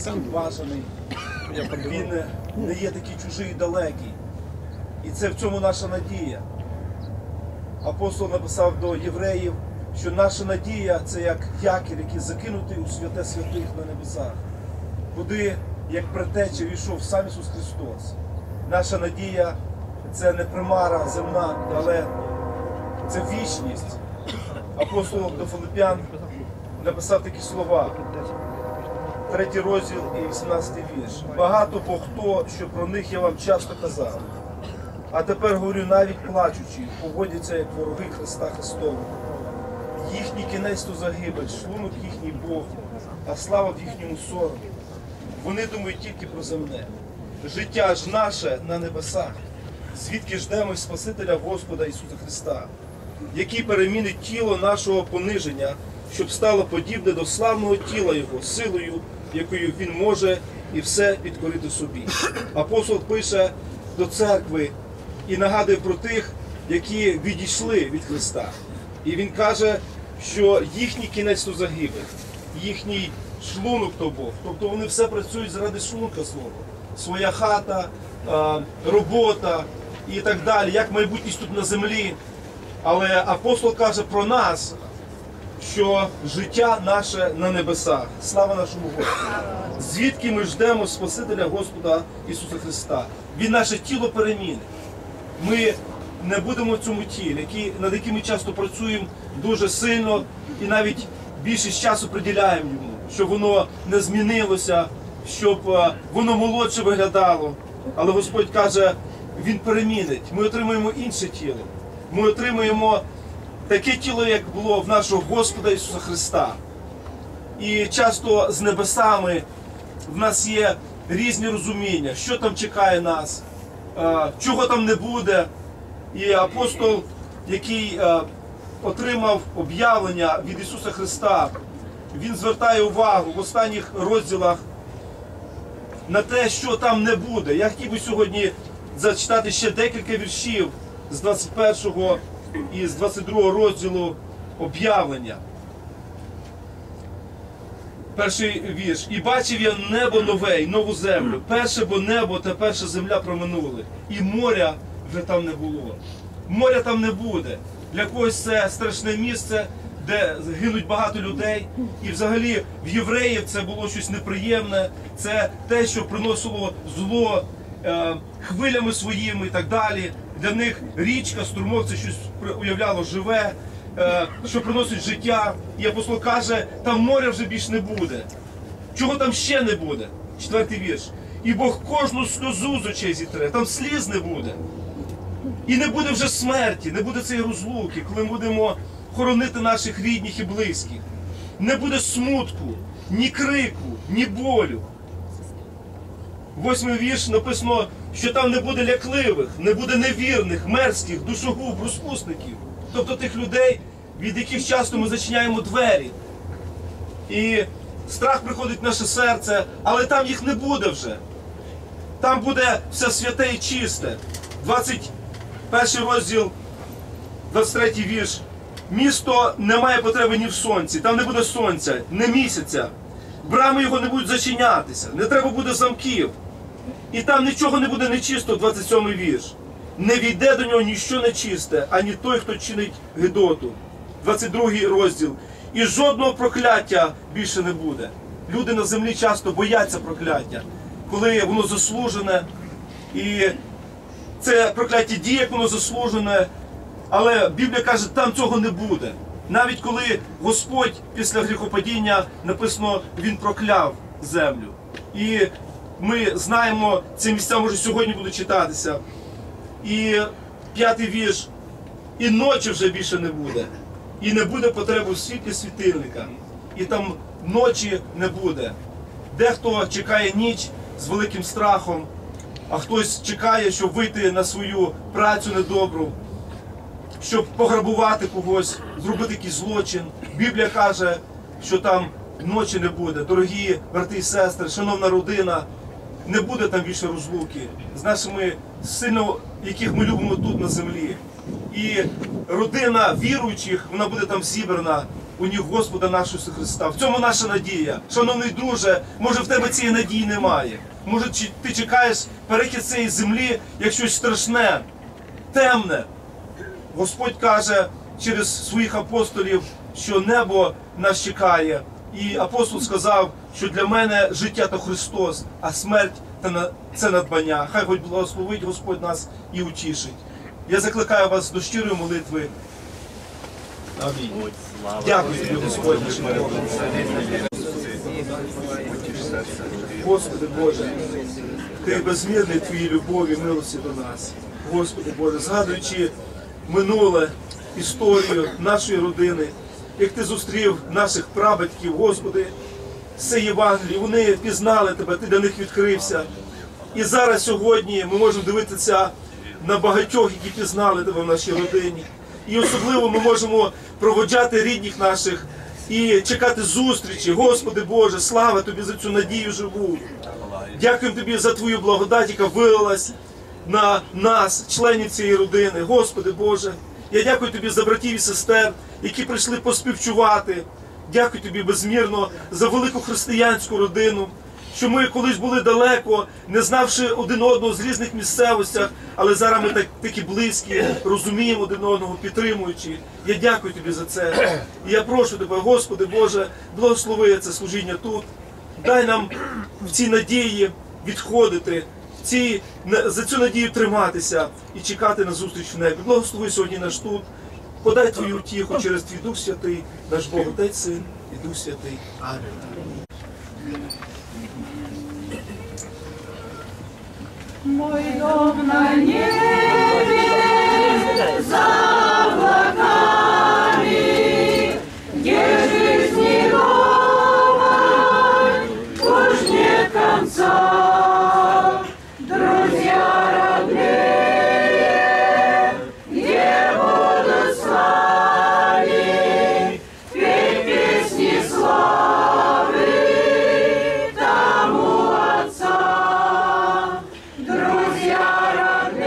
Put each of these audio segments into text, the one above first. сам бажаний, він не є такий чужий і далекий. І це в цьому наша надія. Апостол написав до євреїв, що наша надія – це як якір, який закинутий у святе святих на небесах, куди, як притеча, війшов сам Ісус Христос. Наша надія – це не примара земна, але це вічність. Апостол до Филип'ян написав такі слова, 3 розділ і 18 вірш. «Багато по хто, що про них я вам часто казав, а тепер, говорю, навіть плачучи, поводяться, як вороги Христа Христового. Їхній кінець то загибель, шлунок їхній Бог, а слава в їхньому сорому. Вони думають тільки про земне. Життя ж наше на небесах, звідки ждемо Спасителя Господа Ісуса Христа, який перемінить тіло нашого пониження, щоб стало подібне до славного тіла Його, силою, якою Він може і все підкорити собі». Апостол пише до церкви і нагадує про тих, які відійшли від Христа. І він каже, що їхній кінець то загибель, їхній шлунок то Бог. Тобто вони все працюють заради шлунка свого. Своя хата, робота і так далі, як майбутність тут на землі. Але апостол каже про нас, що життя наше на небесах. Слава нашому Господу! Звідки ми ждемо Спасителя Господа Ісуса Христа? Він наше тіло перемінить. Ми не будемо в цьому тілі, над яким ми часто працюємо дуже сильно і навіть більшість часу приділяємо йому, щоб воно не змінилося, щоб воно молодше виглядало. Але Господь каже, Він перемінить. Ми отримаємо інше тіло. Ми отримаємо таке тіло, як було в нашого Господа Ісуса Христа. І часто з небесами в нас є різні розуміння, що там чекає нас, чого там не буде. І апостол, який отримав об'явлення від Ісуса Христа, він звертає увагу в останніх розділах на те, що там не буде. Я хотів би сьогодні зачитати ще декілька віршів з 21-го і з 22-го розділу об'явлення. Перший вірш. «І бачив я небо нове, і нову землю. Перше бо небо та перша земля проминули, і моря вже там не було». Моря там не буде. Для когось це страшне місце, де гинуть багато людей. І взагалі в євреїв це було щось неприємне. Це те, що приносило зло хвилями своїми і так далі. Для них річка, струмок, це щось уявляло живе, що приносить життя. І апостол каже, там моря вже більш не буде. Чого там ще не буде? 4-й вірш. «І Бог кожну сльозу з очей зітре». Там сліз не буде. І не буде вже смерті, не буде цієї розлуки, коли ми будемо хоронити наших рідних і близьких. Не буде смутку, ні крику, ні болю. 8-й вірш написано, що там не буде лякливих, не буде невірних, мерзких, душогуб, розпусників. Тобто тих людей, від яких часто ми зачиняємо двері. І страх приходить в наше серце, але там їх не буде вже. Там буде все святе і чисте. 21-й розділ, 23-й вірш. «Місто не має потреби ні в сонці, там не буде сонця, не місяця. Брами його не будуть зачинятися, не треба буде замків. І там нічого не буде нечисто», 27-й вірш. «Не війде до нього ніщо нечисте, ані той, хто чинить гидоту». 22-й розділ. «І жодного прокляття більше не буде». Люди на землі часто бояться прокляття, коли воно заслужене. І це прокляття діє, як воно заслужене. Але Біблія каже, там цього не буде. Навіть коли Господь після гріхопадіння, написано, Він прокляв землю. І ми знаємо, ці місця може сьогодні будуть читатися. І 5-й вірш. «І ночі вже більше не буде, і не буде потреби в світлі світильника, і там ночі не буде». Дехто чекає ніч з великим страхом, а хтось чекає, щоб вийти на свою працю недобру, щоб пограбувати когось, зробити якийсь злочин. Біблія каже, що там ночі не буде. Дорогі брати і сестри, шановна родина, не буде там більше розлуки з нашими сильно, яких ми любимо тут на землі. І родина віруючих, вона буде там зібрана. у ніг Господа нашого Ісуса Христа. В цьому наша надія. Шановний друже, може в тебе цієї надії немає. Може ти чекаєш перехід цієї землі, як щось страшне, темне. Господь каже через своїх апостолів, що небо нас чекає. І апостол сказав, що для мене життя – то Христос, а смерть – це надбання. Хай Господь благословить, Господь нас і утішить. Я закликаю вас до щирої молитви. Амінь. Дякую тобі, Господь. Господи Боже, Ти безмірний Твоїй любові і милості до нас. Господи Боже, згадуючи минуле, історію нашої родини, як Ти зустрів наших прабатьків, Господи, з Євангелії, вони пізнали Тебе, Ти для них відкрився. І зараз, сьогодні, ми можемо дивитися на багатьох, які пізнали Тебе в нашій родині. І особливо ми можемо проводжати рідних наших і чекати зустрічі. Господи Боже, слава Тобі за цю надію живу. Дякую Тобі за Твою благодать, яка вилилась на нас, членів цієї родини. Господи Боже, я дякую Тобі за братів і сестер, які прийшли поспівчувати. Дякую Тобі безмірно за велику християнську родину, що ми колись були далеко, не знавши один одного з різних місцевостях, але зараз ми такі близькі, розуміємо один одного, підтримуючи. Я дякую Тобі за це. І я прошу Тебе, Господи Боже, благослови це служіння тут. Дай нам в цій надії відходити, за цю надію триматися і чекати на зустріч в небі. Благослови сьогодні наш тут. Подай Твою утіху через Твій Дух Святий, наш Бог Отець, Син і Дух Святий. Амінь. Мой дом на небе, за облаками, где жизнь не новая, уж нет конца, друзья родные, где будут с вами петь песни славы тому Отца. Друзья родные.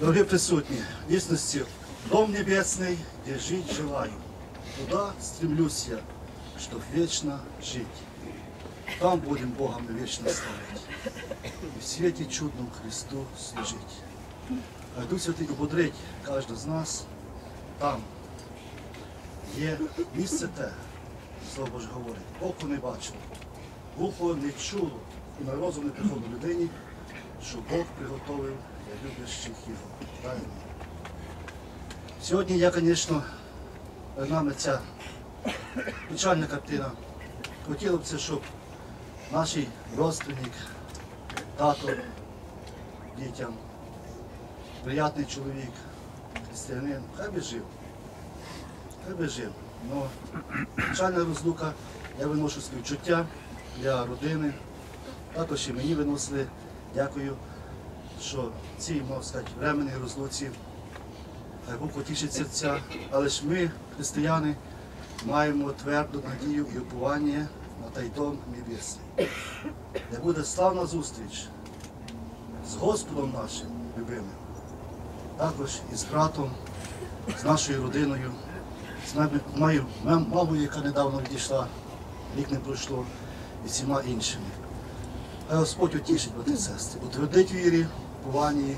Дорогие присутні, в дійсності, Дом Небесний, де жить желаю, туда стремлюсь я, щоб вечно жить. Там будем Богом вечно славить, і в світі чудному Христу служить. А Дух Святий ободрить кожного з нас, там є місце те, Слово Боже говорить, око не бачило, вухо не чуло і на розум не приходило людині, що Бог приготовив для любящих його. Правильно? Сьогодні я, звісно, перед нами ця печальна картина. Хотіло б це, щоб наш родственник, тато дітям, приятний чоловік, християнин, хай би жив. Но печальна розлука, я виношу співчуття для родини, також і мені виносили. Дякую, що цій, можна сказати, временній розлуці Бог утішить серця. Але ж ми, християни, маємо тверду надію і уповання на той Дом Небесний, де буде славна зустріч з Господом нашим любимим, також і з братом, з нашою родиною, з моєю мамою, яка недавно відійшла, рік не пройшло, і всіма іншими. Хай Господь утішить, брати і сестри, утвердить вірі, повані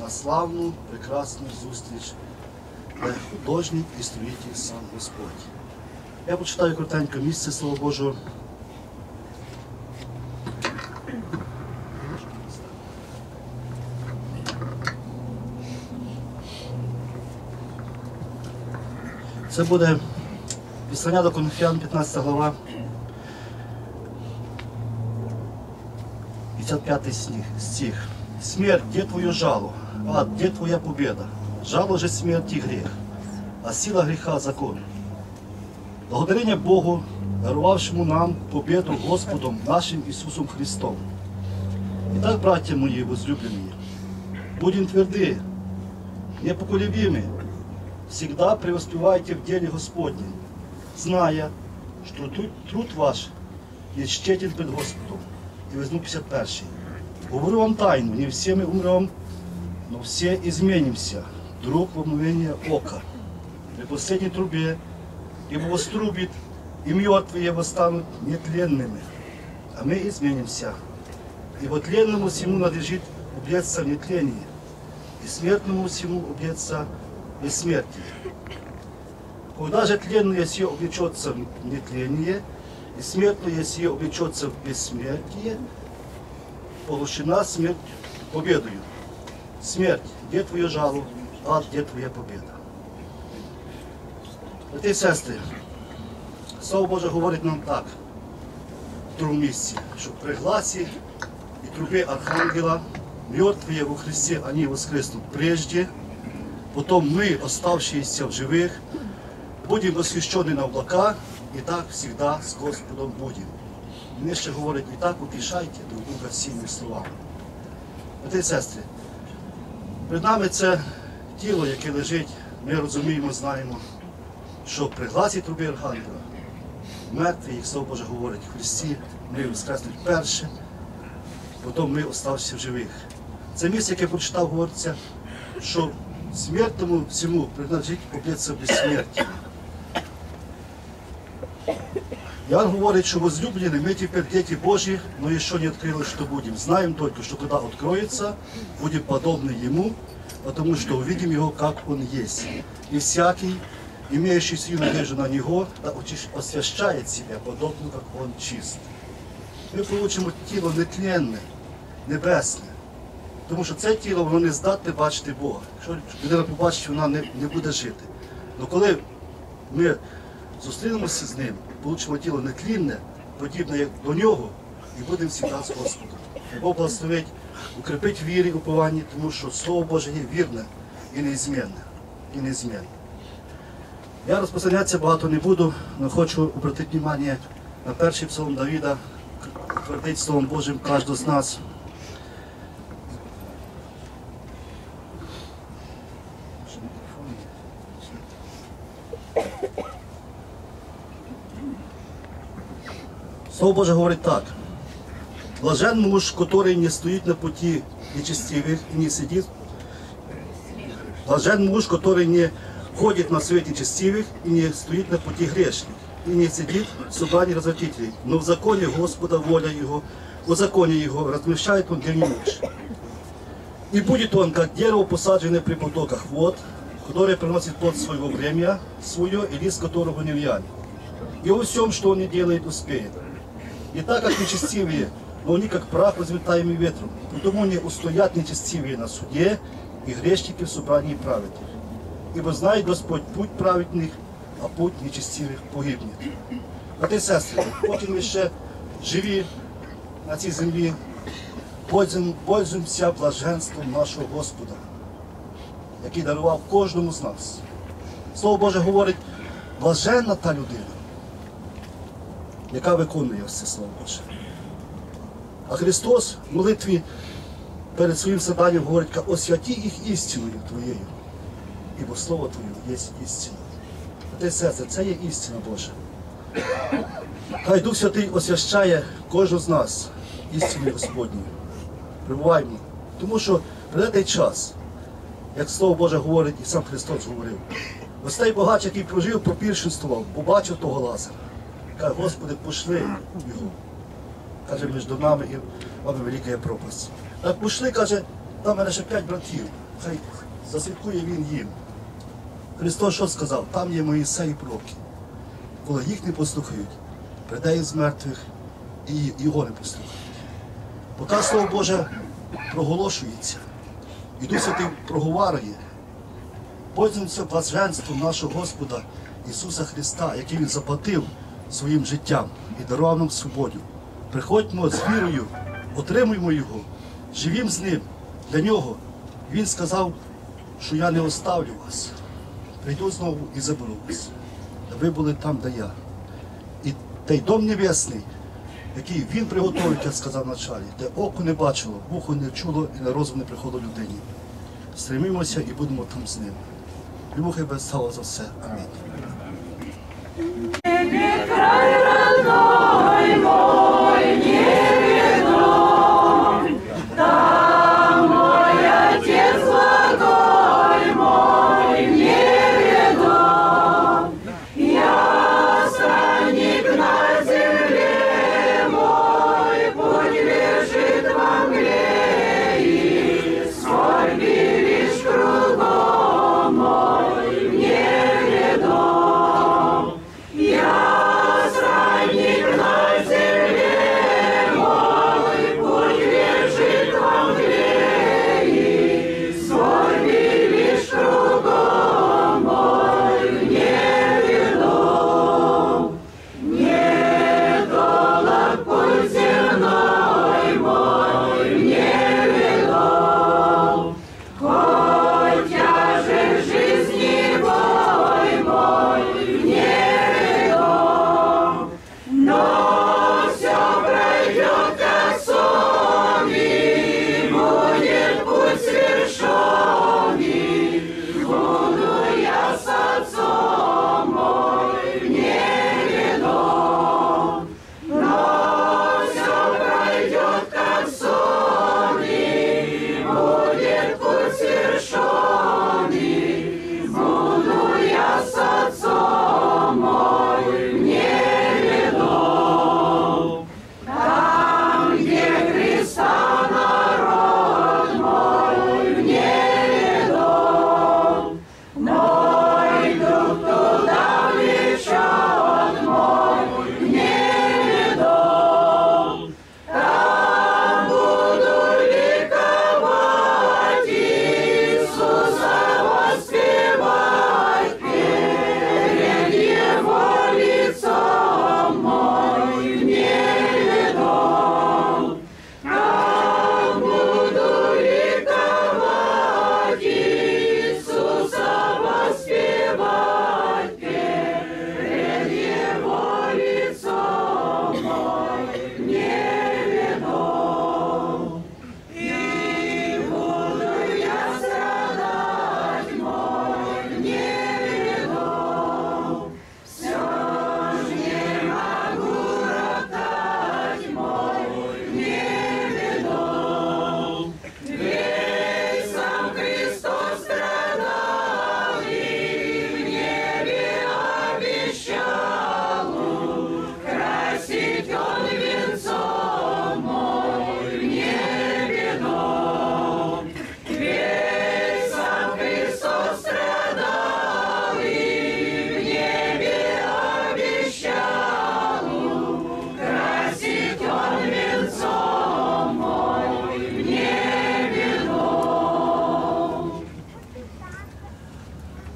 на славну, прекрасну зустріч, де художник і строїть сам Господь. Я почитаю коротенько місце Слова Божого. Це буде Післання до Коринтян, 15 глава. 55 стих. «Смерть, где твое жало? Ад, где твоя победа? Жало же смерти грех, а сила греха – закон». Благодарення Богу, дарувавшему нам победу Господом нашим Ісусом Христом. І так, браття мої возлюблені, будем тверди, непоколебимы, всегда преуспевайте в деле Господнем, зная, что труд ваш є щетен перед Господом. І візьму 51-й. «Говорю вам тайну, не всі ми умрем, но всі і змінимося, вдруг во мгновение ока, при последній трубі, ібо вострубить, і мертві восстануть нетленними, а ми і змінимося, ібо тленному всему надлежить облечься в нетлении, і смертному всему облечься в бессмертие. Когда же тленное сие облечется в нетление, и смертное сие облечется в бессмертие, получена смерть победою. Смерть, где твое жало, ад, где твоя победа». Брати і сестри, Слово Боже говорить нам так, в другому місці, що при гласі і трубі Архангела мертвые во Христе, они воскреснут прежде, потом мы, оставшиеся в живых, будем восхищены на облака, і так всегда з Господом будем. Він ще говорить, і так утішайте друг друга всіми словами. Брати і сестри, перед нами це тіло, яке лежить, ми розуміємо, знаємо, що при гласі труби Архангела мертві, як Слово Боже говорить, в Христі ми воскреснуть перше, потім ми оставшися в живих. Це місце, яке прочитав, говориться, що смертному всьому принадлежить облечься в безсмертя. Иоанн говорит, что возлюблены, мы теперь дети Божьи, но еще не открылось, что будем. Знаем только, что когда откроется, будем подобны Ему, потому что увидим Его, как Он есть. И всякий, имеющий сию надежду на Него, освящает себя, подобно, как Он чист. Мы получим тело нетленное, небесное, потому что это тело, оно не здатне бачити Бога. Якщо людина побачить, вона не буде жити. Но коли ми зустрінемося з Ним, получимо тіло нетлінне, подібне до нього, і будемо всегда з Господом. Бог благословить укріпить вірі і уповання, тому що Слово Боже є вірне і неізмінне. Я розпосереднятися багато не буду, але хочу обратити увагу на перший псалом Давида, твердить Словом Божим кожного з нас. Слово Боже говорить так. «Блажен муж, который не стоит на пути нечестивых и не сидит. Блажен муж, который не ходит на свет нечестивых и не стоит на пути грешных, и не сидит в собрании развратителей. Но в законе Господа воля Его, в законе Его размещает он день и ночь. И будет он, как дерево, посаженное при потоках вод, которое приносит плод своего времени, свое и лист которого не вянет. И во всем, что он не делает, успеет. И так как нечестивые, но они как прах, разметаемый ветром, потому не устоят нечестивые на суде и грешники в собрании праведных. Ибо знает Господь путь праведных, а путь нечестивых погибнет». Брати і сестри, поки ми ще живі на цій землі, пользуємося блаженством нашого Господа, який дарував кожному з нас. Слово Боже говорить, блаженна та людина, яка виконує все Слово Боже. А Христос в молитві перед своїм страданням говорить, «Освяти їх істиною Твоєю, ібо Слово Твоє є істина». Брати і сестри, це є істина Божа. Хай Дух Святий освящає кожного з нас істиною Господньою. Прибуваймо. Тому що прийде той час, як Слово Боже говорить, і сам Христос говорив, ось цей богач, який прожив, попіршинствував, побачив того Лазара. Каже, Господи, пошли його. Каже, між нами і вами велика є пропасть. Так пошли, каже, там мене ще 5 братів, хай засвідкує він їм. Христос що сказав? Там є Мойсей і пророки. Коли їх не послухають, прийде із мертвих і його не послухають. Поки Слово Боже проголошується, і Дух Святий проговарює, пользуємося блаженством нашого Господа Ісуса Христа, який Він заплатив своїм життям і дарував нам свободу. Приходьмо з вірою, отримуємо Його, живім з Ним, для Нього. Він сказав, що я не оставлю вас, прийду знову і заберу вас, а ви були там, де я. І той дом небесний, який Він приготовив, як сказав вначалі, де око не бачило, вухо не чуло і на розум не приходило людині. Стримімося і будемо там з Ним. Йому хай безстало за все. Амінь. Yes,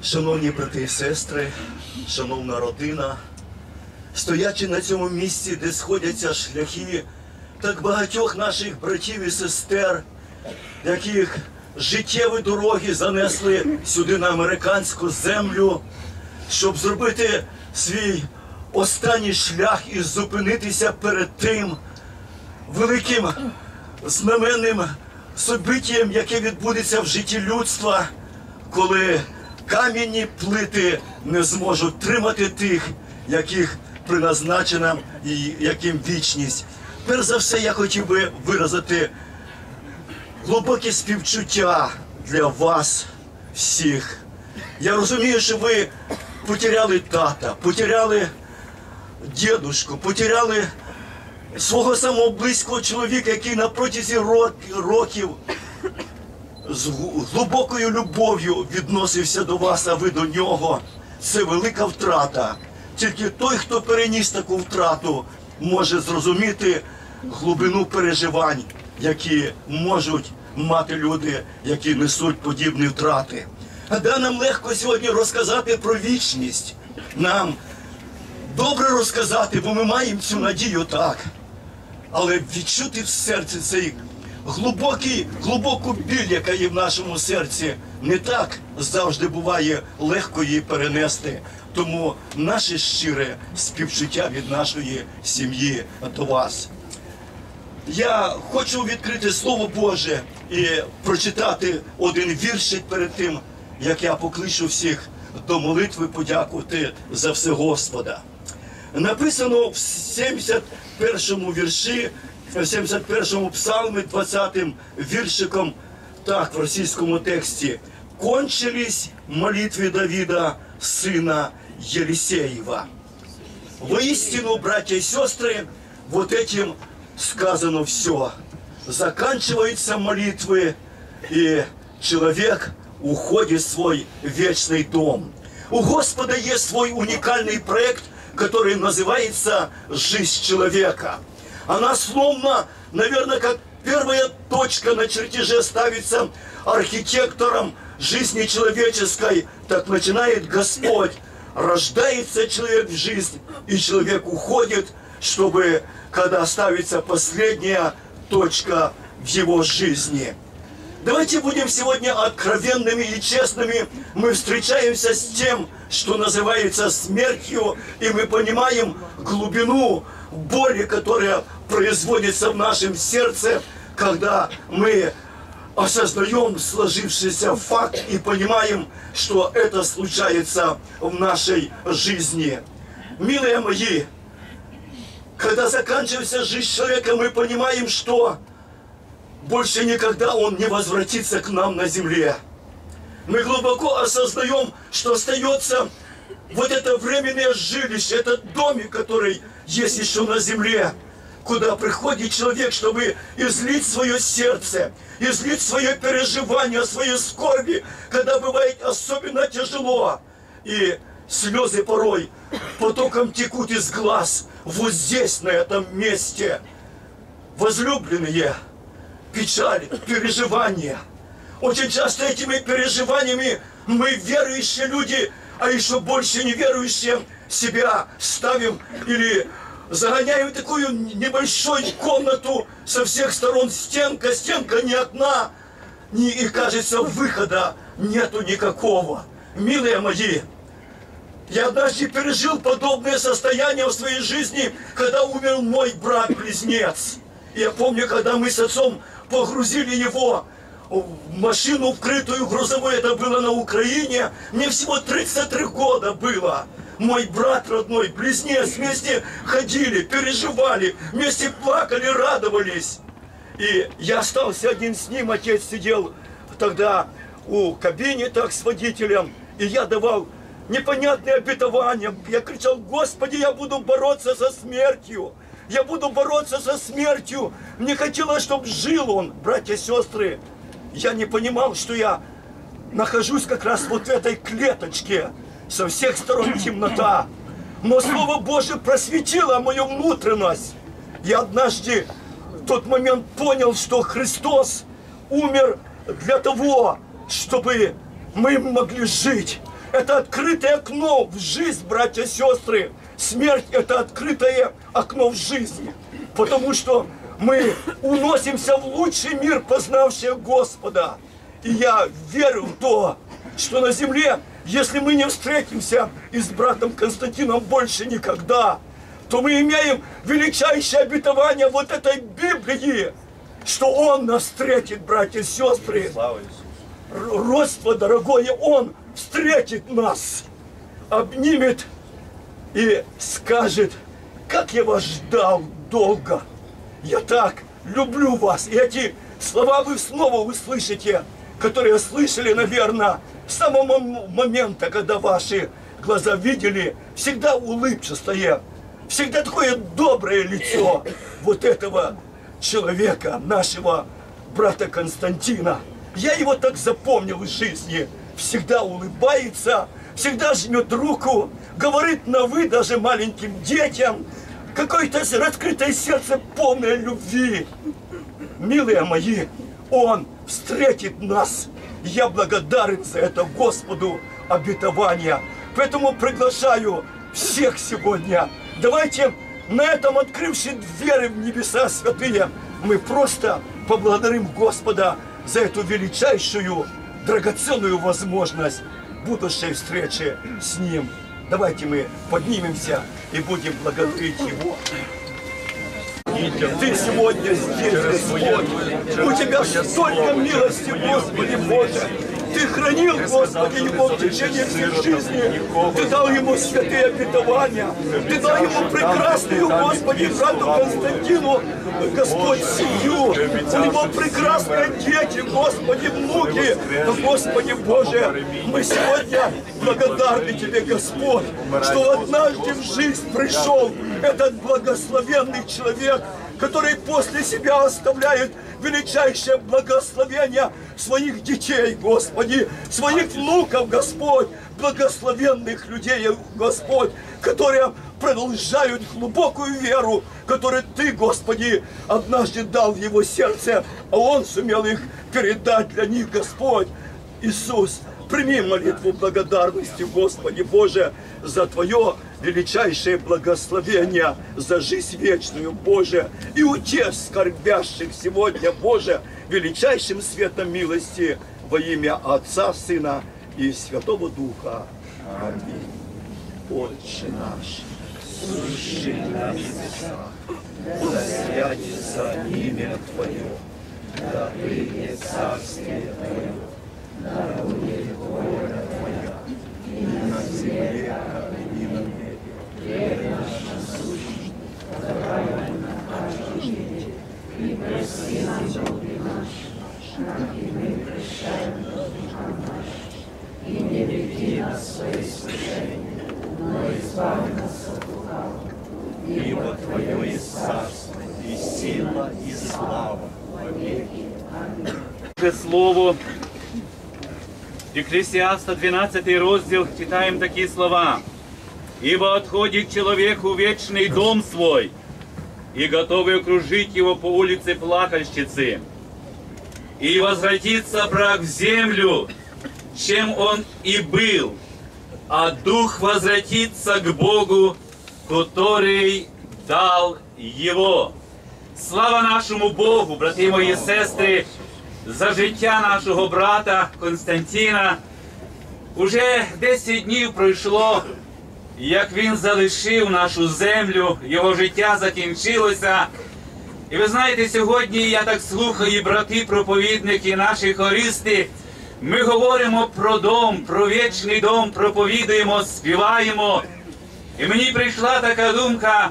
Шановні брати і сестри, шановна родина, стоячи на цьому місці, де сходяться шляхи так багатьох наших братів і сестер, яких життєві дороги занесли сюди на американську землю, щоб зробити свій останній шлях і зупинитися перед тим великим знаменним событієм, яке відбудеться в житті людства, коли кам'яні плити не зможуть тримати тих, яких призначена і яким вічність. Перш за все, я хотів би виразити глибокі співчуття для вас всіх. Я розумію, що ви потеряли тата, потеряли дідушку, потеряли свого самого близького чоловіка, який на протязі років з глибокою любов'ю відносився до вас, а ви до нього. Це велика втрата. Тільки той, хто переніс таку втрату, може зрозуміти глибину переживань, які можуть мати люди, які несуть подібні втрати. А да, нам легко сьогодні розказати про вічність. Нам добре розказати, бо ми маємо цю надію, так. Але відчути в серці цей глибоку біль, яка є в нашому серці, не так завжди буває легко її перенести. Тому наше щире співчуття від нашої сім'ї до вас. Я хочу відкрити Слово Боже і прочитати один віршик перед тим, як я покличу всіх до молитви подякувати за все Господа. Написано в 71-му вірші, в 71-му псалмі, 20-м віршиком, так в російському тексті, «Кончились молитви Давида, сына Елисеева». Воистину, братья и сестры, вот этим сказано все. Заканчиваются молитвы, и человек уходит в свой вечный дом. У Господа есть свой уникальный проект, который называется «Жизнь человека». Она словно, наверное, как первая точка на чертеже ставится архитектором жизни человеческой. Так начинает Господь. Рождается человек в жизнь, и человек уходит, чтобы, когда ставится последняя точка в его жизни. Давайте будем сегодня откровенными и честными. Мы встречаемся с тем, что называется смертью, и мы понимаем глубину боли, которая производится в нашем сердце, когда мы осознаем сложившийся факт и понимаем, что это случается в нашей жизни. Милые мои, когда заканчивается жизнь человека, мы понимаем, что больше никогда он не возвратится к нам на земле. Мы глубоко осознаем, что остается вот это временное жилище, этот домик, который есть еще на земле, куда приходит человек, чтобы излить свое сердце, излить свое переживание, свои скорби, когда бывает особенно тяжело. И слезы порой потоком текут из глаз. Вот здесь, на этом месте, возлюбленные, печаль, переживания. Очень часто этими переживаниями мы, верующие люди, а еще больше неверующие, себя ставим или загоняю в такую небольшую комнату, со всех сторон стенка, стенка не одна, и кажется, выхода нету никакого. Милые мои, я однажды пережил подобное состояние в своей жизни, когда умер мой брат-близнец. Я помню, когда мы с отцом погрузили его в машину, вкрытую грузовой, это было на Украине, мне всего 33 года было. Мой брат родной, близнец, вместе ходили, переживали, вместе плакали, радовались. И я остался один с ним, отец сидел тогда у кабины, так, с водителем, и я давал непонятные обетования. Я кричал: «Господи, я буду бороться со смертью! Я буду бороться со смертью!» Мне хотелось, чтобы жил он, братья и сестры. Я не понимал, что я нахожусь как раз вот в этой клеточке. Со всех сторон темнота. Но Слово Божие просветило мою внутренность. Я однажды в тот момент понял, что Христос умер для того, чтобы мы могли жить. это открытое окно в жизнь, братья и сестры. Смерть – это открытое окно в жизнь. Потому что мы уносимся в лучший мир, познавший Господа. И я верю в то, что на земле, если мы не встретимся и с братом Константином больше никогда, то мы имеем величайшее обетование вот этой Библии, что Он нас встретит, братья и сестры. Родство дорогое, Он встретит нас, обнимет и скажет: как я вас ждал долго, я так люблю вас. И эти слова вы снова услышите, которые слышали, наверное, с самого момента, когда ваши глаза видели, всегда улыбчатое, всегда такое доброе лицо вот этого человека, нашего брата Константина. Я его так запомнил из жизни. Всегда улыбается, всегда жмет руку, говорит на «вы» даже маленьким детям. Какое-то раскрытое сердце, полное любви. Милые мои, Он встретит нас. Я благодарен за это Господу обетования. Поэтому приглашаю всех сегодня. Давайте на этом, открывши двери в небеса святые, мы просто поблагодарим Господа за эту величайшую, драгоценную возможность будущей встречи с Ним. Давайте мы поднимемся и будем благодарить Его. Ты сегодня здесь, Господь. У Тебя столько милости, Господи Боже. Ты хранил, Господи, Его в течение всей жизни. Ты дал Ему святые обетования. Ты дал Ему прекрасную, Господи, брату Константину, Господь, семью. У Него прекрасные дети, Господи, внуки. Господи Боже, мы сегодня благодарны Тебе, Господь, что однажды в жизнь пришел этот благословенный человек, который после себя оставляет величайшее благословение своих детей, Господи, своих внуков, Господь, благословенных людей, Господь, которые продолжают глубокую веру, которую Ты, Господи, однажды дал в его сердце, а он сумел их передать для них, Господь. Иисус, прими молитву благодарности, Господи Боже, за Твое величайшее благословение, за жизнь вечную, Боже, и утешь скорбящих сегодня, Боже, величайшим светом милости во имя Отца, Сына и Святого Духа. Аминь. Отче наш, сущий на небесах, да святится имя Твое, да придет царствие Твое, да будет воля Твоя, и на земле, как и на небе. Хлеб наш насущный, давай нам каждый день, и прости нам долги наши, как и мы прощаем должникам нашим, и не веди нас в свои искушения, но избави нас от лукавого, ибо Твое есть царство, и сила, и слава во веки. Аминь. Слово Екклесіаста 12 розділ, читаем такие слова. «Ибо отходит человек в вечный дом свой, и готовы окружить его по улице плакальщицы, и возвратится прах в землю, чем он и был, а дух возвратится к Богу, который дал его». Слава нашему Богу, братья мои и сестры, за життя нашого брата Константина. Уже 10 днів пройшло, як він залишив нашу землю, його життя закінчилося. І ви знаєте, сьогодні я так слухаю, брати-проповідники, наші хористи, ми говоримо про дом, про вічний дом, проповідуємо, співаємо. І мені прийшла така думка,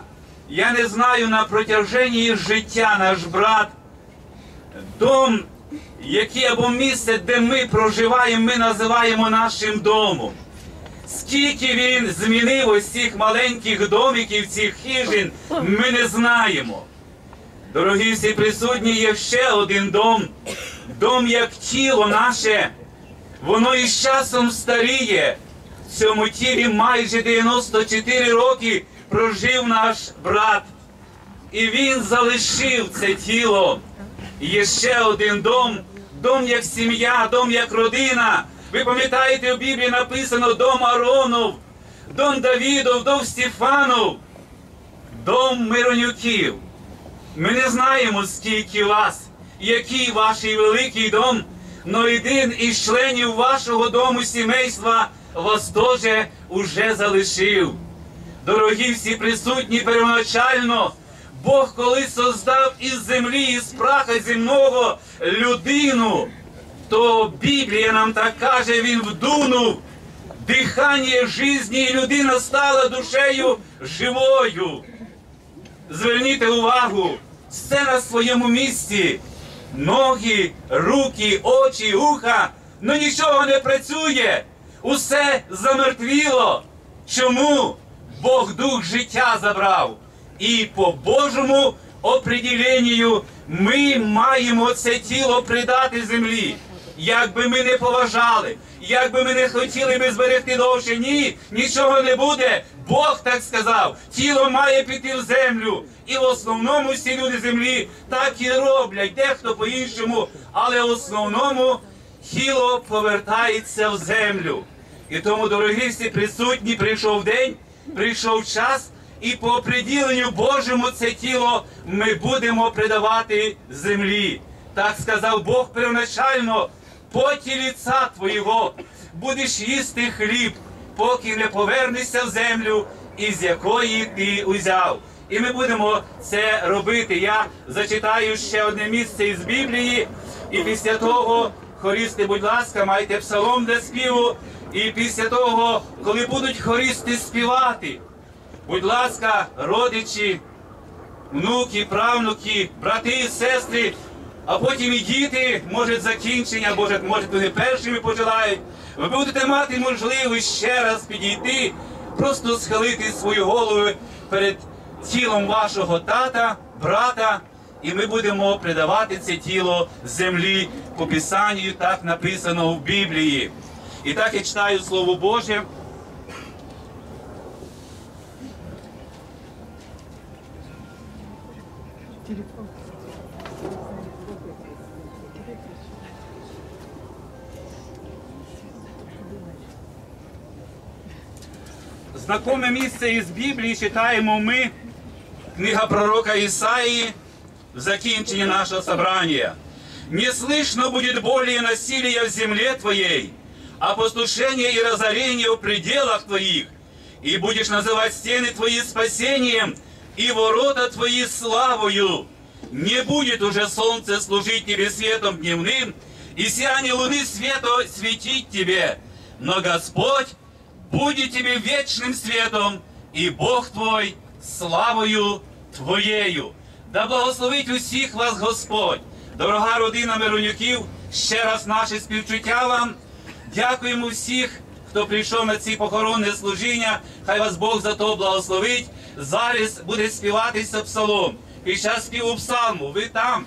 я не знаю, на протяженні життя наш брат, дом, які або місце, де ми проживаємо, ми називаємо нашим домом. Скільки він змінив ось цих маленьких домиків, цих хижин, ми не знаємо. Дорогі всі присутні, є ще один дом. Дом, як тіло наше, воно із часом старіє. В цьому тілі майже 94 роки прожив наш брат. І він залишив це тіло. Є ще один дом, дом як сім'я, дом як родина. Ви пам'ятаєте, у Біблії написано «Дом Ааронов», «Дом Давидов», «Дом Стефанов», «Дом Миронюків». Ми не знаємо, скільки вас, який ваш великий дом, але один із членів вашого дому, сімейства, вас теж уже залишив. Дорогі всі присутні, первоначально Бог колись создав із землі, із праха земного людину, то Біблія нам так каже, він вдунув дихання житті, і людина стала душею живою. Зверніть увагу, все на своєму місці. Ноги, руки, очі, уха, ну нічого не працює. Усе замертвіло. Чому? Бог дух життя забрав. І по Божому определенню ми маємо це тіло придати землі. Як би ми не поважали, як би ми не хотіли би зберегти довше, ні, нічого не буде. Бог так сказав, тіло має піти в землю. І в основному всі люди землі так і роблять, дехто по-іншому, але в основному тіло повертається в землю. І тому, дорогі всі присутні, прийшов день, прийшов час, і по определенню Божому це тіло ми будемо придавати землі. Так сказав Бог первоначально, поті ліця твоєго будеш їсти хліб, поки не повернешся в землю, із якої ти узяв. І ми будемо це робити. Я зачитаю ще одне місце із Біблії, і після того, хористи, будь ласка, майте псалом для співу, і після того, коли будуть хористи співати, будь ласка, родичі, внуки, правнуки, брати і сестри, а потім і діти, може закінчення, може вони першими пожелають, ви будете мати можливість ще раз підійти, просто схилити свою голову перед тілом вашого тата, брата, і ми будемо придавати це тіло землі. По Писанню так написано в Біблії. І так я читаю Слово Боже. Знакоме місце із Біблії читаємо ми, книга пророка Ісаї, в закінченні нашого собрання. «Не слышно будет боли и насилия в земле твоей, а опустошения и разорения в пределах твоих, и будешь называть стены твои спасением, и ворота твои славою. Не будет уже солнце служить тебе светом дневным, и сияние луны света светить тебе, но Господь будет тебе вечным светом, и Бог твой славою твоєю». Да благословить усіх вас Господь. Дорога родина Миронюків, ще раз наше співчуття вам. Дякуємо всіх, хто прийшов на ці похоронне служіння. Хай вас Бог за то благословить. Зараз буде співатися псалом. Під час співу псалму ви там,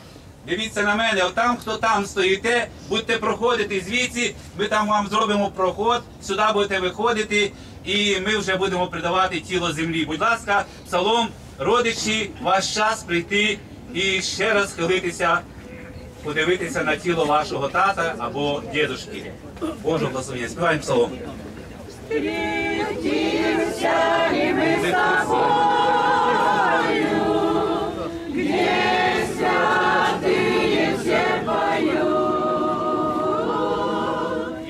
дивіться на мене, а там, хто там стоїте, будете проходити звідси, ми там вам зробимо проход, сюди будете виходити, і ми вже будемо придавати тіло землі. Будь ласка, псалом, родичі, ваш час прийти і ще раз схилитися, подивитися на тіло вашого тата або дідушки. Божого благословення. Співаємо псалом. Встретимся ли мы с тобою, где святые все поют,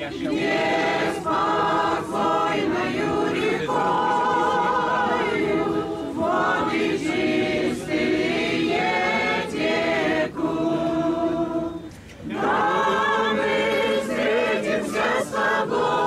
где спокойною рекою воды чистые текут. Да, мы встретимся с тобой,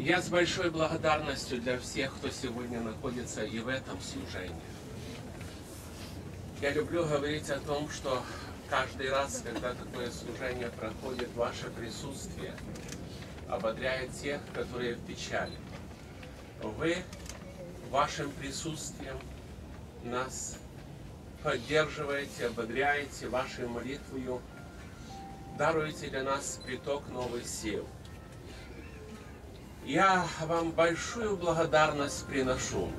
Я с большой благодарностью для всех, кто сегодня находится и в этом служении. Я люблю говорить о том, что каждый раз, когда такое служение проходит, ваше присутствие ободряет тех, которые в печали. Вы вашим присутствием нас поддерживаете, ободряете вашей молитвою, даруете для нас приток новых сил. Я вам большую благодарность приношу,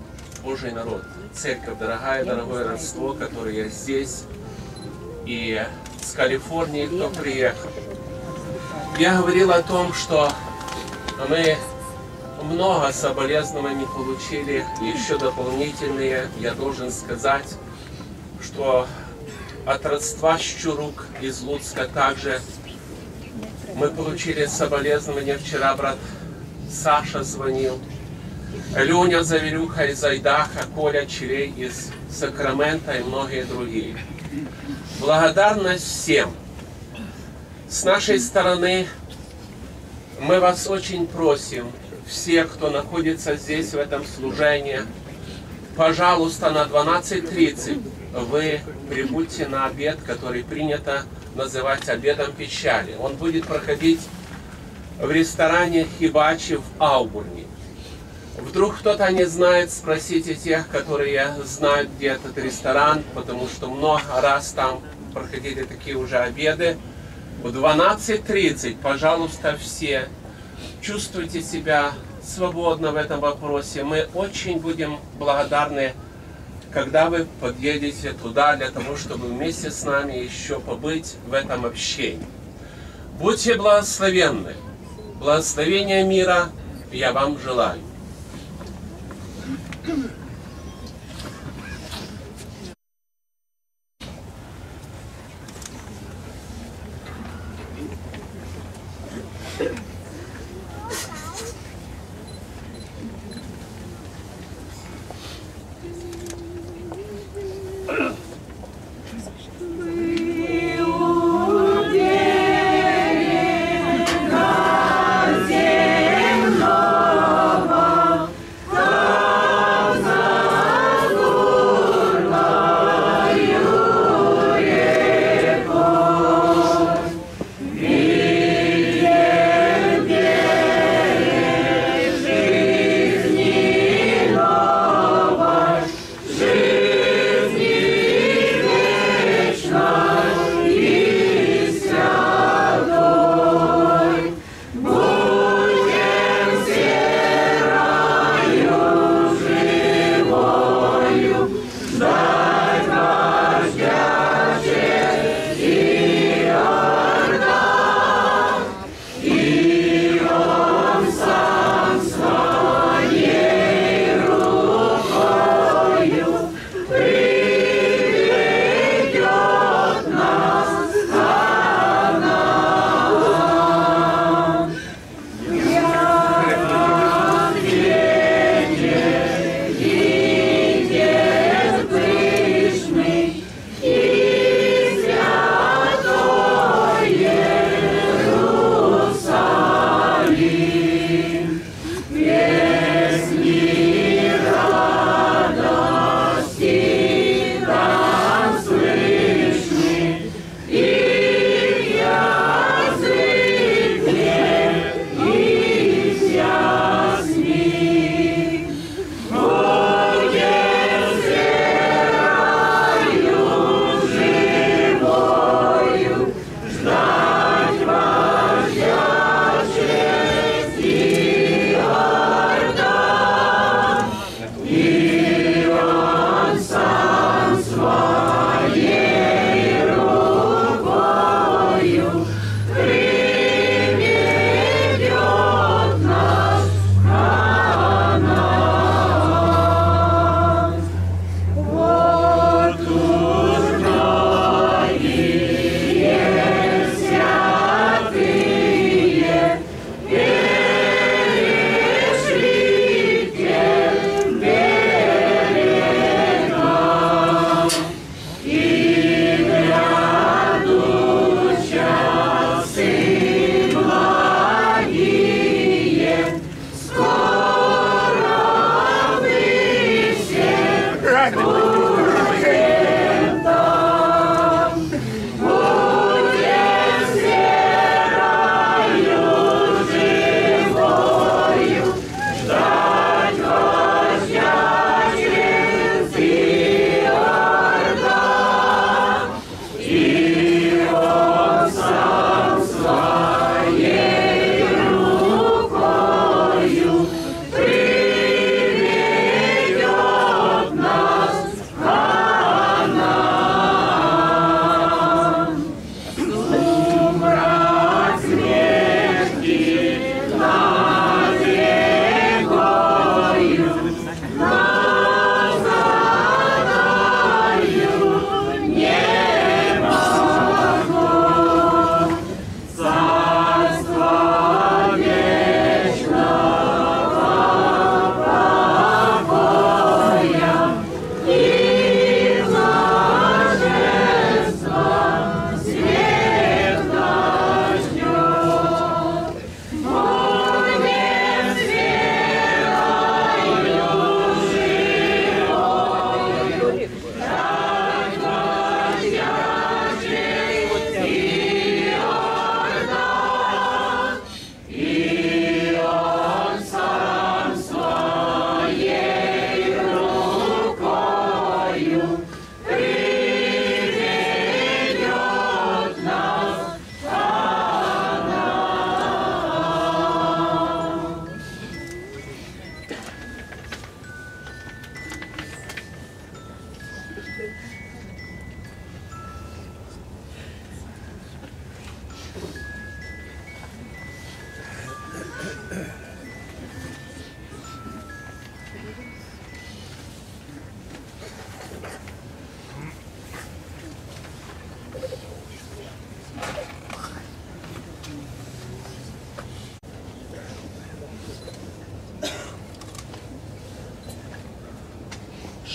Божий народ, церковь дорогая, дорогое родство, которое я здесь, и с Калифорнии, кто приехал. Я говорил о том, что мы много соболезнований получили, и еще дополнительные. Я должен сказать, что от родства Щурук из Луцка также мы получили соболезнования. Вчера брат Саша звонил, Люня Завирюха из Айдаха, Коля Черей из Сакрамента и многие другие. Благодарность всем. С нашей стороны мы вас очень просим, все, кто находится здесь в этом служении, пожалуйста, на 12:30 вы прибудьте на обед, который принято называть обедом печали. Он будет проходить в ресторане Хибачи в Аугурне. Вдруг кто-то не знает, спросите тех, которые знают, где этот ресторан, потому что много раз там проходили такие уже обеды. В 12:30, пожалуйста, все чувствуйте себя свободно в этом вопросе. Мы очень будем благодарны, когда вы подъедете туда, для того, чтобы вместе с нами еще побыть в этом общении. Будьте благословенны. Благословения мира я вам желаю.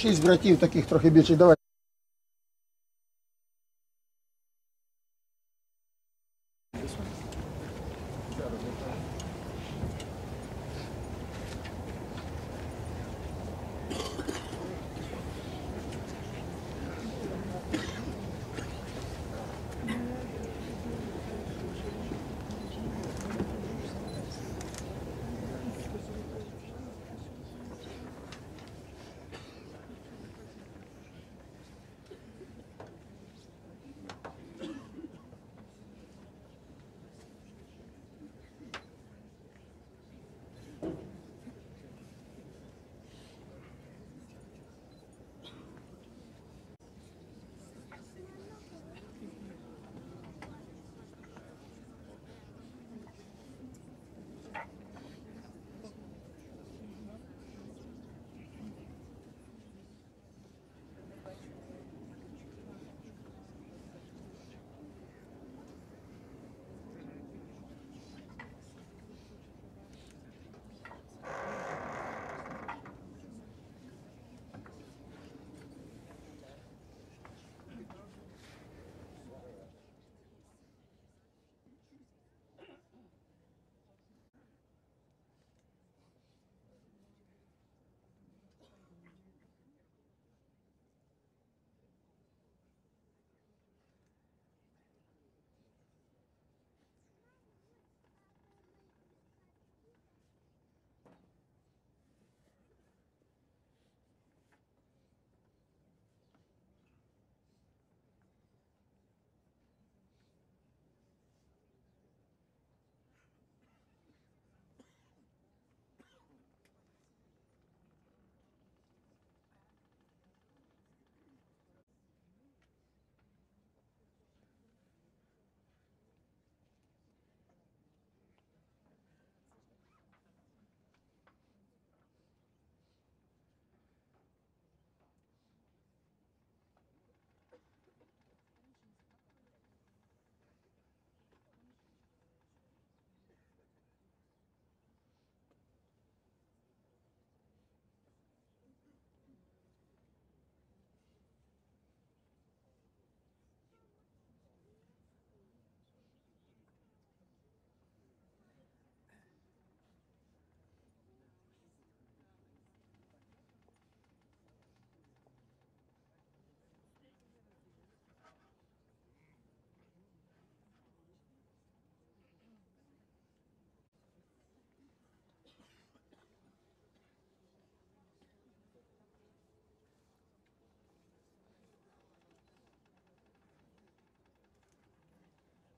6 братів, таких трохи більше. Давай.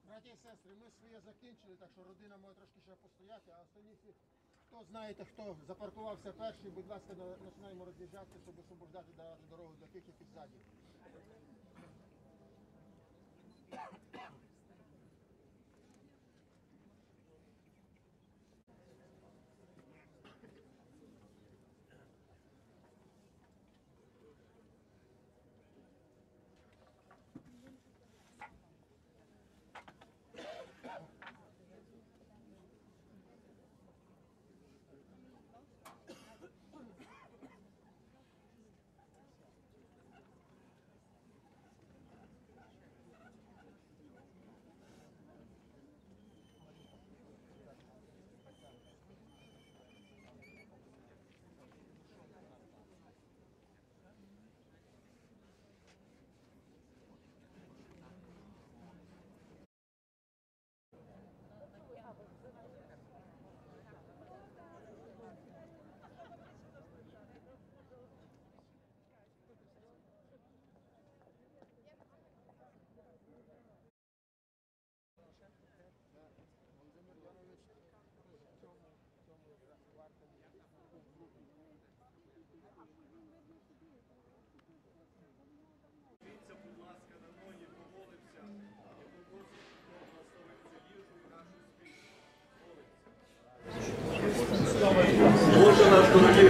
Браті і сестри, ми своє закінчили, так що родина може трошки ще постояти, а останні всі, хто знаєте, хто запаркувався перший, будь ласка, починаємо роз'їжджатися, щоб освобождати дорогу для тих, які ззаді.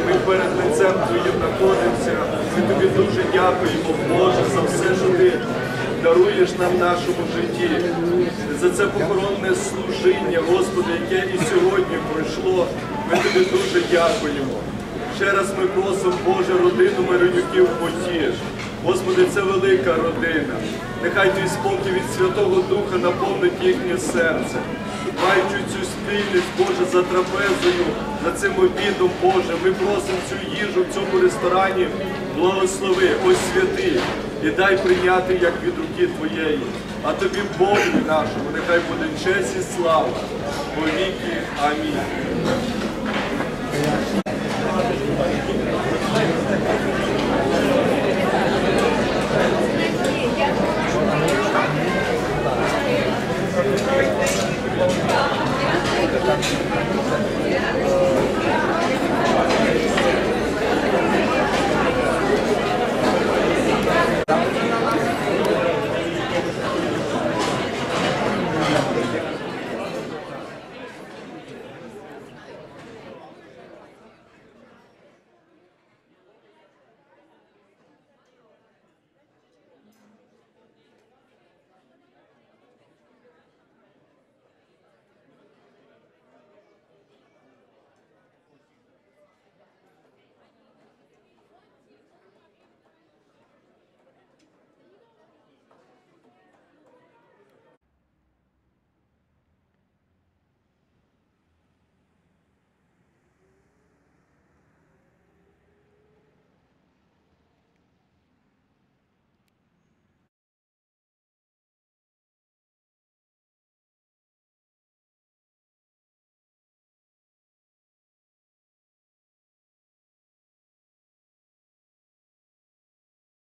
Ми перед лицем Твоїм знаходимося. Ми тобі дуже дякуємо, Боже, за все, що Ти даруєш нам в нашому житті. За це похоронне служіння, Господи, яке і сьогодні пройшло. Ми тобі дуже дякуємо. Ще раз ми просимо, Боже, родину Миронюків потіш. Господи, це велика родина. Нехай Твій спокій від Святого Духа наповнить їхнє серце. Маючи цю спільність, Боже, за трапезою, за цим обідом, Боже, ми просимо цю їжу в цьому ресторані, благослови, освяти і дай прийняти, як від руки Твоєї. А Тобі, Богу нашому, нехай буде честь і слава. По віки. Амінь.